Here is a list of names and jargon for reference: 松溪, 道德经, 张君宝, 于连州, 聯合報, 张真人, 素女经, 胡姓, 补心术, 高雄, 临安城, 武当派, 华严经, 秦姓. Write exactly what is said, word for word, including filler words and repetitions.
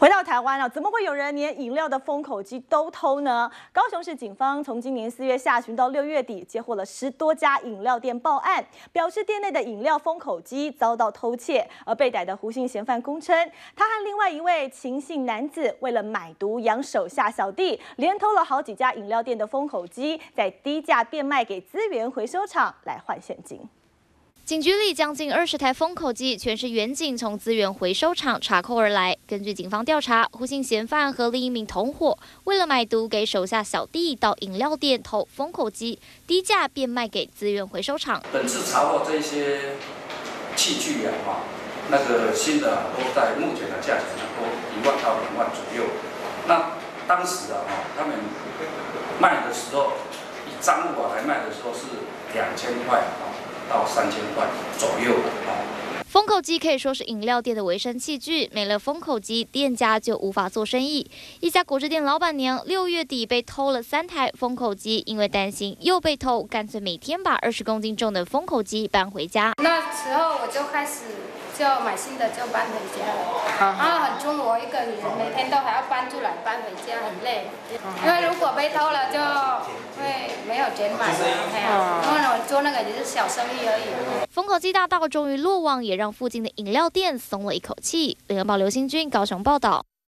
回到台湾啊，怎么会有人连饮料的封口机都偷呢？高雄市警方从今年四月下旬到六月底，接获了十多家饮料店报案，表示店内的饮料封口机遭到偷窃。而被逮的胡姓嫌犯供称，他和另外一位秦姓男子为了买毒养手下小弟，连偷了好几家饮料店的封口机，在低价变卖给资源回收厂来换现金。 警局里将近二十台封口机，全是员警从资源回收厂查扣而来。根据警方调查，胡姓嫌犯和另一名同伙为了买毒给手下小弟，到饮料店偷封口机，低价变卖给资源回收厂。本次查获这些器具啊，那个新的都在目前的价钱都一万到两万左右。那当时啊，他们卖的时候，以赃物啊来卖的时候是两千块啊。 到三千块左右啊。封口机可以说是饮料店的维生器具，没了封口机，店家就无法做生意。一家果汁店老板娘六月底被偷了三台封口机，因为担心又被偷，干脆每天把二十公斤重的封口机搬回家。那时候我就开始就买新的就搬回家了，然后很重，我一个女人每天都还要搬出来搬回家，很累。因为如果被偷了就会没有钱买了，因为我做那个也是小生意而已。封口机大盗终于落网，也让附近的饮料店松了一口气。联合报刘新君高雄报道。